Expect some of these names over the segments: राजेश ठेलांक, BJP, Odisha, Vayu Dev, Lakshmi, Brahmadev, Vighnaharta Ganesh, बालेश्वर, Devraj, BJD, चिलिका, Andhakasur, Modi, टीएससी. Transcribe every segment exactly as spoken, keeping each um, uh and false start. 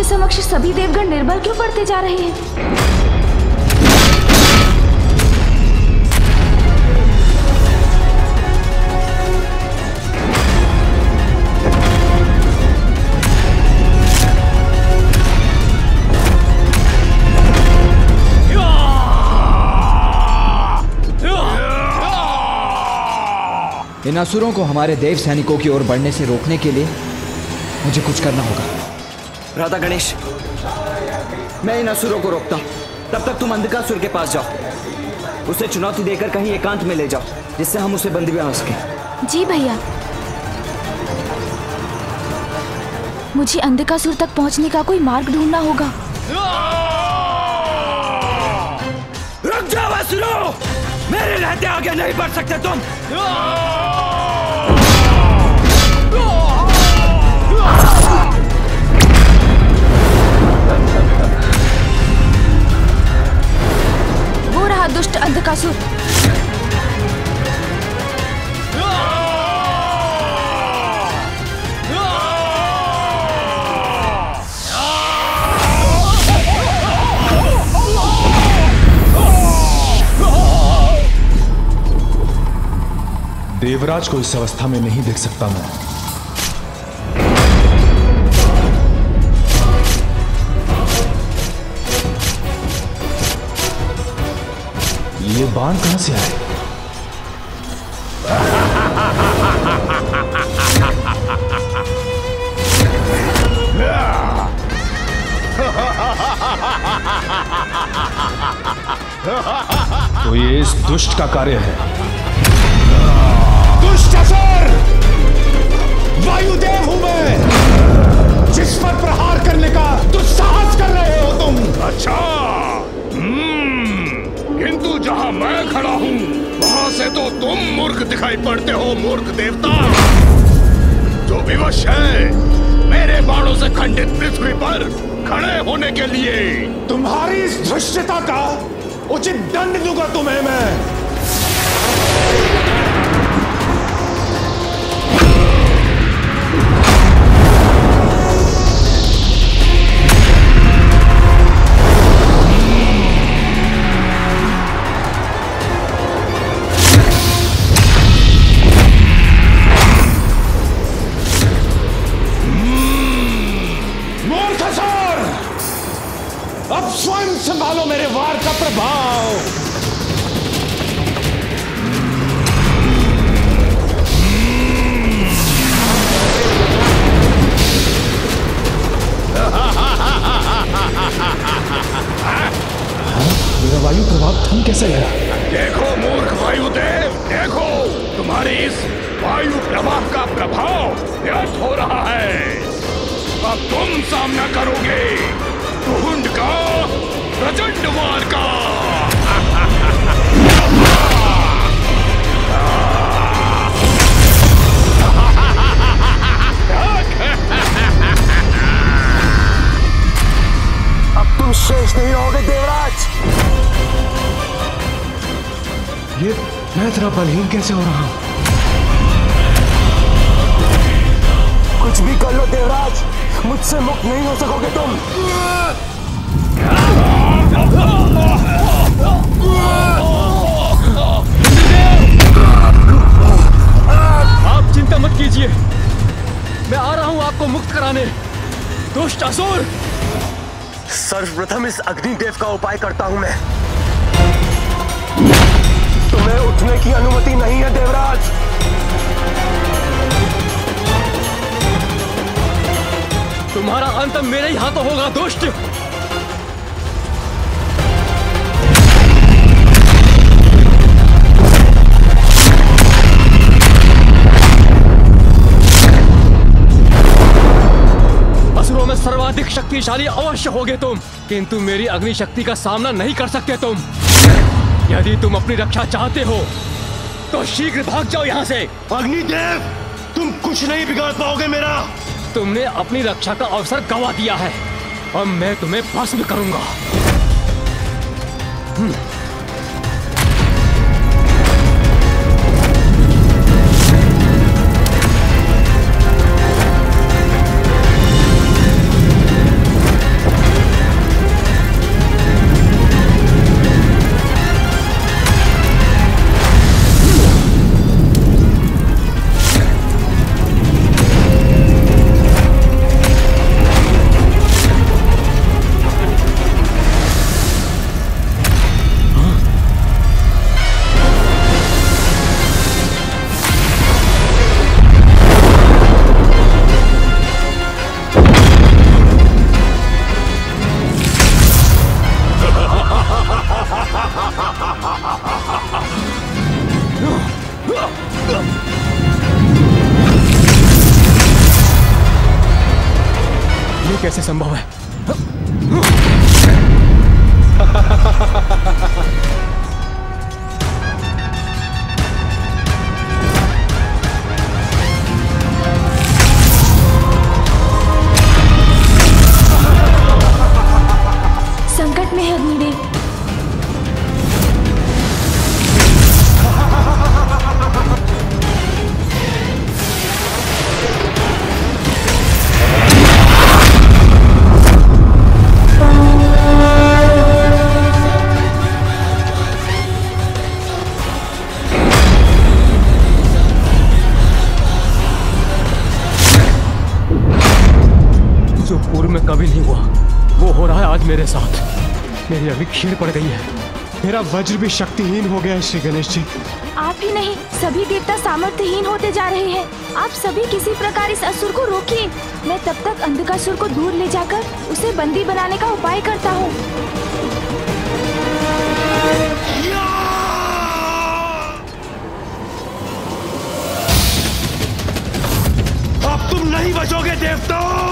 आपके समक्ष सभी देवगण निर्बल क्यों पड़ते जा रहे हैं? इन असुरों को हमारे देव सैनिकों की ओर बढ़ने से रोकने के लिए मुझे कुछ करना होगा। राधा गणेश, मैं इन असुरों को रोकता हूँ, तब तक तुम अंधकासुर के पास जाओ, उसे चुनौती देकर कहीं एकांत में ले जाओ जिससे हम उसे बंदी बना सकें। जी भैया, मुझे अंधकासुर तक पहुँचने का कोई मार्ग ढूंढना होगा। रुक जाओ असुरों, मेरे रहते आगे नहीं बढ़ सकते तुम। वो रहा दुष्ट अंधकासुर। देवराज को इस अवस्था में नहीं देख सकता मैं। ये बाण कहां से आए? तो ये इस दुष्ट का कार्य है। वायुदेव हूं मैं, जिस पर प्रहार करने का दुस्साहस कर रहे हो तुम। अच्छा, किंतु जहां मैं खड़ा हूं वहां से तो तुम मूर्ख दिखाई पड़ते हो। मूर्ख देवता जो विवश है मेरे बाणों से खंडित पृथ्वी पर खड़े होने के लिए। तुम्हारी इस धृष्टता का उचित दंड दूंगा तुम्हें मैं। बलहीन कैसे हो रहा हूं? कुछ भी कर लो देवराज, मुझसे मुक्त नहीं हो सकोगे तुम। आप चिंता मत कीजिए, मैं आ रहा हूं आपको मुक्त कराने। दुष्ट असुर, सर्वप्रथम इस अग्निदेव का उपाय करता हूं मैं। उठने की अनुमति नहीं है देवराज। तुम्हारा अंत मेरे ही हाथों होगा दुष्ट। असुरों में सर्वाधिक शक्तिशाली अवश्य होगे तुम, किंतु मेरी अग्नि शक्ति का सामना नहीं कर सकते तुम। यदि तुम अपनी रक्षा चाहते हो तो शीघ्र भाग जाओ यहाँ से। अग्निदेव, तुम कुछ नहीं बिगाड़ पाओगे मेरा। तुमने अपनी रक्षा का अवसर गंवा दिया है, अब मैं तुम्हें भस्म करूंगा। कैसे संभव है? संकट में है अग्निदेव। मेरे साथ मेरी अभी खीर पड़ गई है। मेरा वज्र भी शक्तिहीन हो गया है। श्री गणेश जी, आप ही नहीं सभी देवता सामर्थ्यहीन होते जा रहे हैं। आप सभी किसी प्रकार इस असुर को रोकिए। मैं तब तक अंधकासुर को दूर ले जाकर उसे बंदी बनाने का उपाय करता हूँ। अब तुम नहीं बचोगे देवताओं।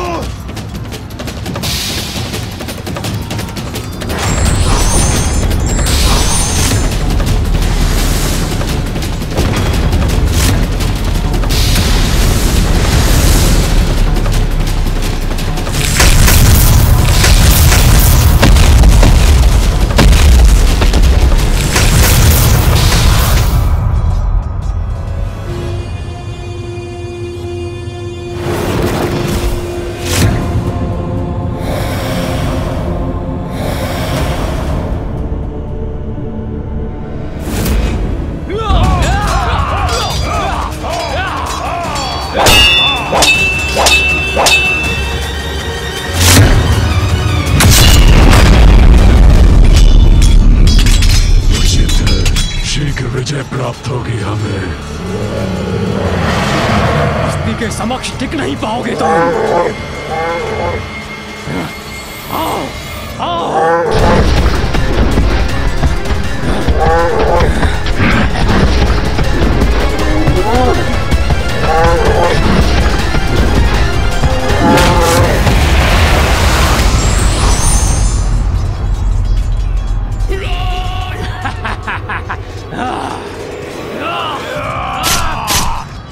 टिक नहीं पाओगे तो आओ आओ।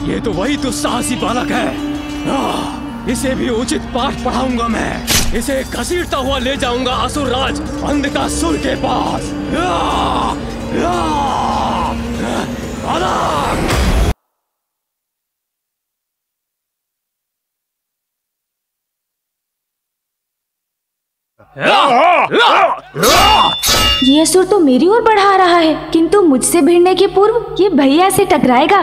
ये तो वही दुस्साहसी बालक है। इसे भी उचित पाठ पढ़ाऊंगा। मैं इसे घसीटता हुआ ले जाऊंगा असुर राज अंधकासुर के पास। या, या, या, ये असुर तो मेरी ओर बढ़ा रहा है, किंतु मुझसे भिड़ने के पूर्व ये भैया से टकराएगा।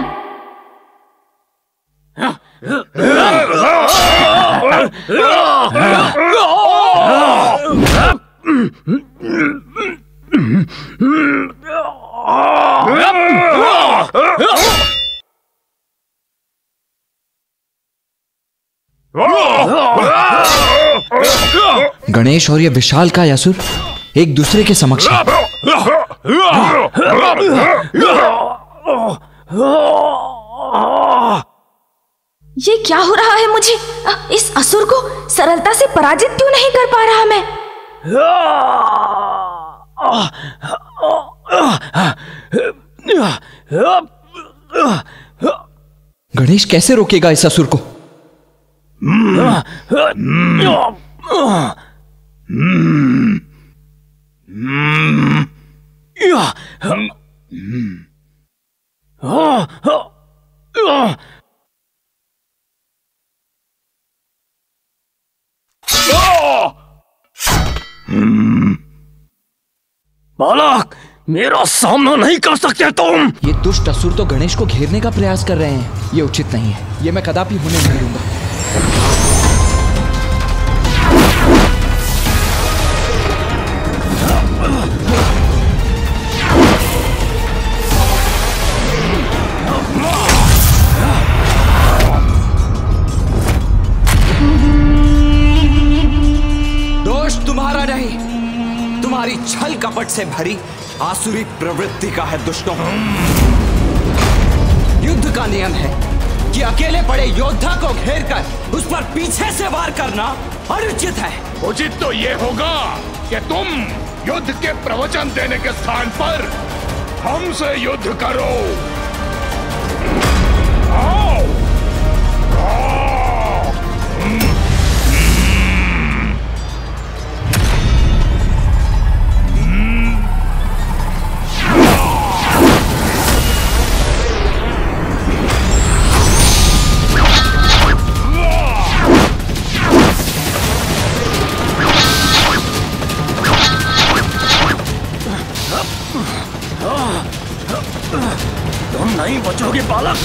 गणेश और ये विशाल का असुर एक दूसरे के समक्ष है। ये क्या हो रहा है मुझे? इस असुर को सरलता से पराजित क्यों नहीं कर पा रहा मैं? गणेश कैसे रोकेगा इस असुर को? बालक, मेरा सामना नहीं कर सकते तुम। ये दुष्ट असुर तो गणेश को घेरने का प्रयास कर रहे हैं। ये उचित नहीं है। ये मैं कदापि होने नहीं दूंगा। छल कपट से भरी आसुरी प्रवृत्ति का है दुष्टों। युद्ध का नियम है कि अकेले पड़े योद्धा को घेर कर उस पर पीछे से वार करना अनुचित है। उचित तो ये होगा कि तुम युद्ध के प्रवचन देने के स्थान पर हमसे युद्ध करो। आओ। आओ। बचोगे बालक,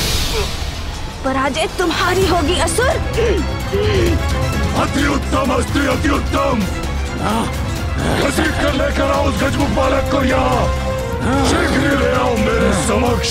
पराजय तुम्हारी होगी असुर। अति उत्तम अस्तु, अति उत्तम। घसीट कर लेकर आओ उस गजमुख बालक को, यहाँ शीघ्र ले आओ मेरे समक्ष।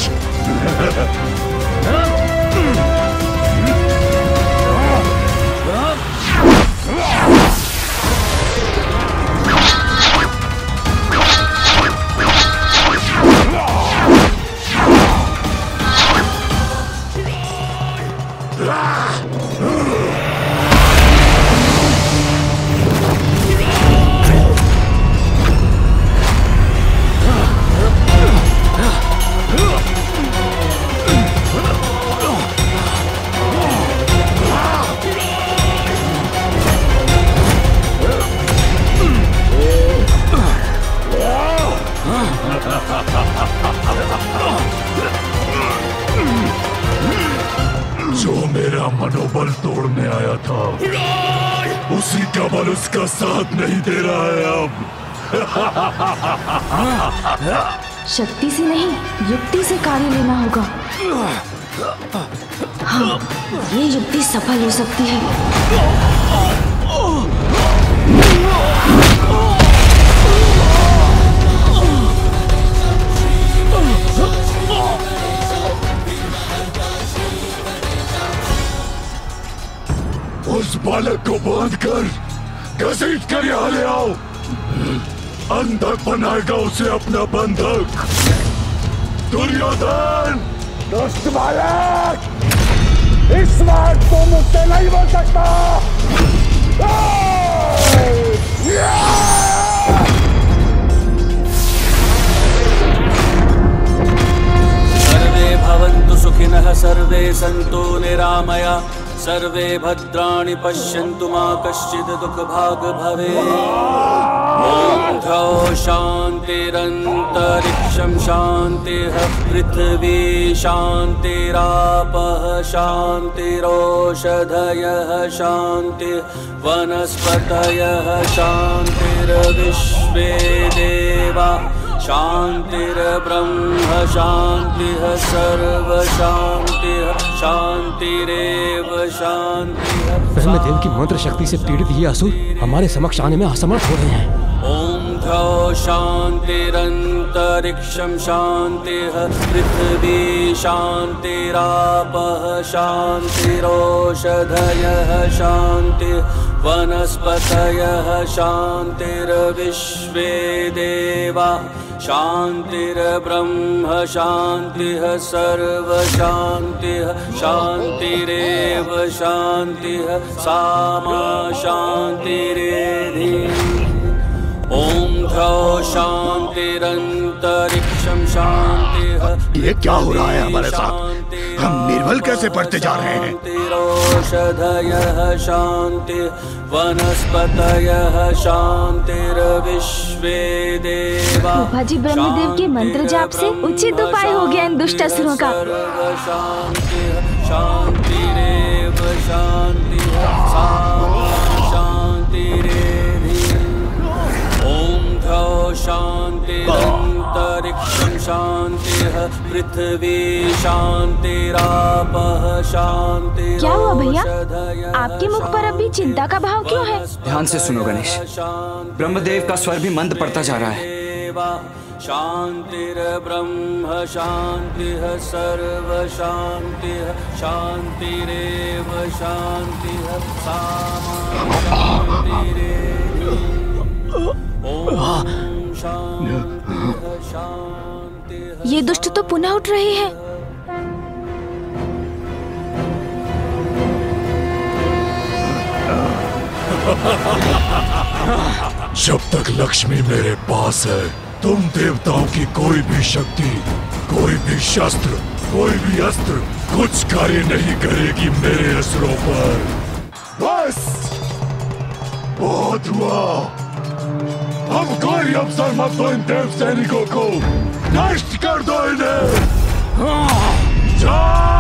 जो मेरा मनोबल तोड़ने आया था उसी का बल उसका साथ नहीं दे रहा है अब। शक्ति से नहीं, युक्ति से कार्य लेना होगा। हाँ, ये युक्ति सफल हो सकती है। उस बालक को बांध कर घसीट कर यहाँ ले आओ। अंधक बनाएगा उसे अपना बंधक। दुर्योधन दोस्त बालक, इस बार तो मुझसे नहीं बोल सकता। सर्वे भवन्तु सुखिनः, सर्वे सन्तु निरामया, सर्वे भद्राणि पश्यन्तु मा कश्चित् दुःखभाग् भवेत्। ॐ शान्तिरन्तरिक्षं शान्तिः पृथिवी शान्तिरापः शान्तिरोषधयः शान्तिः वनस्पतयः शान्तिर्विश्वे देवा शान्तिर्ब्रह्म शान्तिः सर्व शान्तिः शान्तिरेव शान्तिः। ब्रह्मदेव की मंत्र शक्ति से पीड़ित ये असुर हमारे समक्ष आने में असमर्थ हो रहे हैं। ओम द्यौ शान्तिरन्तरिक्षं शान्तिः पृथिवी शान्तिरापः शान्तिरोषधयः शान्तिः वनस्पतयः शान्तिर्विश्वे देवा शान्तिर्ब्रह्म शान्तिः सर्व शान्तिः शान्तिरेव शान्तिः सा मा शान्तिरेधि। ओम द्यौ शान्तिरन्तरिक्षं शान्तिः। ये क्या हो रहा है हमारे साथ? हम निर्बल कैसे पड़ते जा रहे हैं? शान्तिरोषधयः शान्तिः वनस्पतयः शान्तिर्विश्वे देवा। बाबाजी, ब्रह्मदेव के मंत्र जाप से उचित उपाय हो गया इन दुष्ट असुरों का। शान्तिः शान्तिरेव शान्तिः सा मा शान्तिरेधि। शान्तिरन्तरिक्षं शान्तिः पृथ्वी शान्तिरापः शान्तिः। क्या हुआ भैया, आपके मुख पर अभी चिंता का भाव क्यों है? ध्यान से सुनो गणेश, ब्रह्मदेव का स्वर भी मंद पड़ता जा रहा है। शान्तिर्ब्रह्म शान्तिः सर्व शान्तिः शान्तिरेव शान्तिः सा मा शान्तिरेधि। ये दुष्ट तो पुनः उठ रहे हैं। जब तक लक्ष्मी मेरे पास है, तुम देवताओं की कोई भी शक्ति, कोई भी शस्त्र, कोई भी अस्त्र कुछ कार्य नहीं करेगी मेरे असरों पर। बस बहुत हुआ, अब कोई अवसर मत दो इन देव सैनिकों को, नष्ट कर दो इन्हें। जाओ।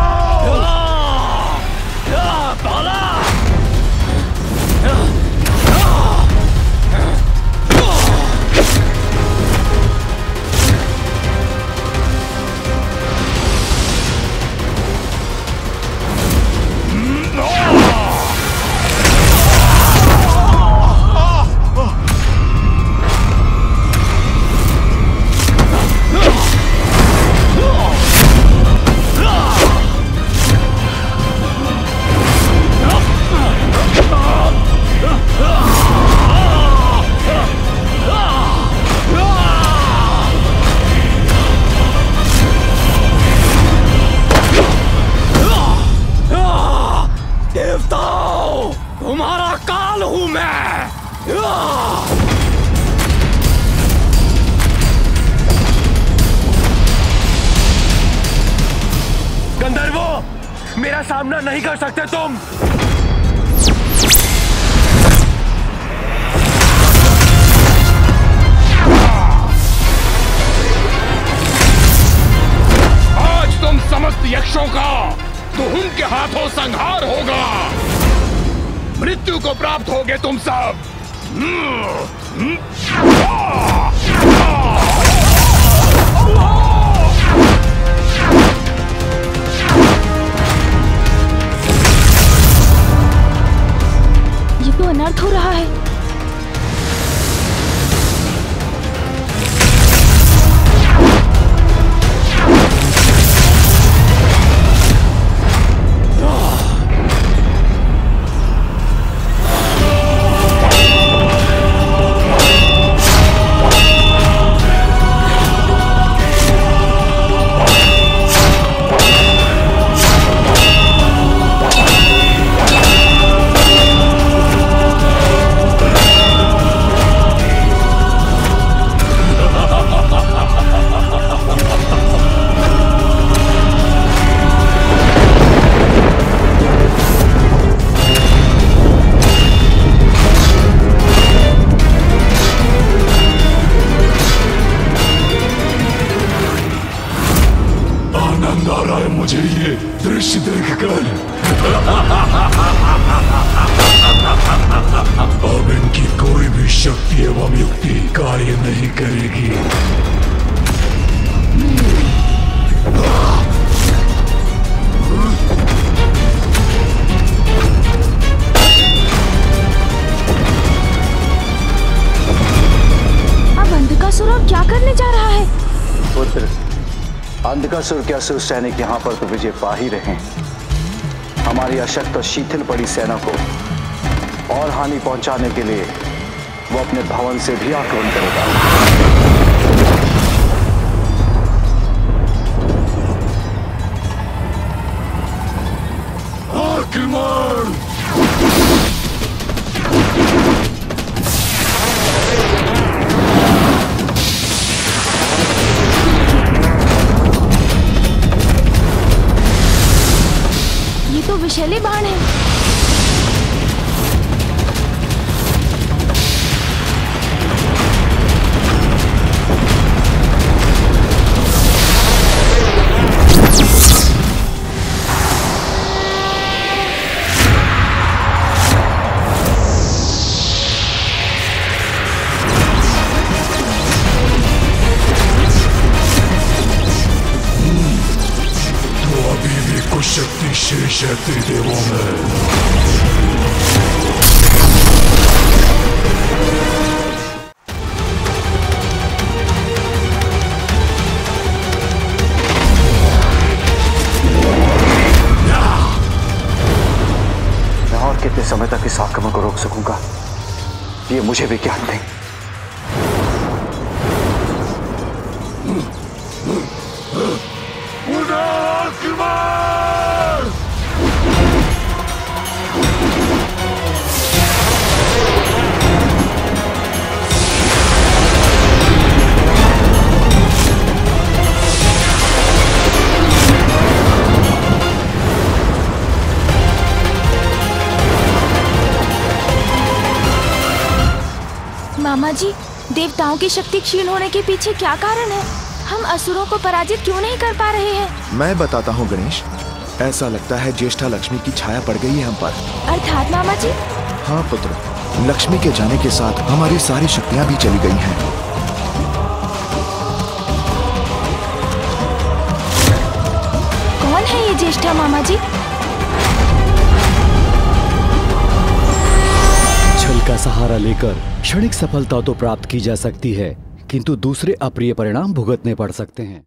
अंधकासुर के असुर सैनिक यहाँ पर तो विजय पा ही रहे हैं। हमारी अशक्त और शीतल पड़ी सेना को और हानि पहुंचाने के लिए वो अपने भवन से भी आक्रमण करेगा। आक्रमण! विषैले बाण है। शक्ति देवों में मैं और कितने समय तक इस आक्रमण को रोक सकूंगा, ये मुझे भी ज्ञान नहीं। मामा जी, देवताओं की शक्ति क्षीण होने के पीछे क्या कारण है? हम असुरों को पराजित क्यों नहीं कर पा रहे हैं? मैं बताता हूँ गणेश, ऐसा लगता है ज्येष्ठा लक्ष्मी की छाया पड़ गई है हम पर। अर्थात मामा जी? हाँ पुत्र, लक्ष्मी के जाने के साथ हमारी सारी शक्तियाँ भी चली गई हैं। कौन है ये ज्येष्ठा मामा जी? छल का सहारा लेकर क्षणिक सफलता तो प्राप्त की जा सकती है, किंतु दूसरे अप्रिय परिणाम भुगतने पड़ सकते हैं।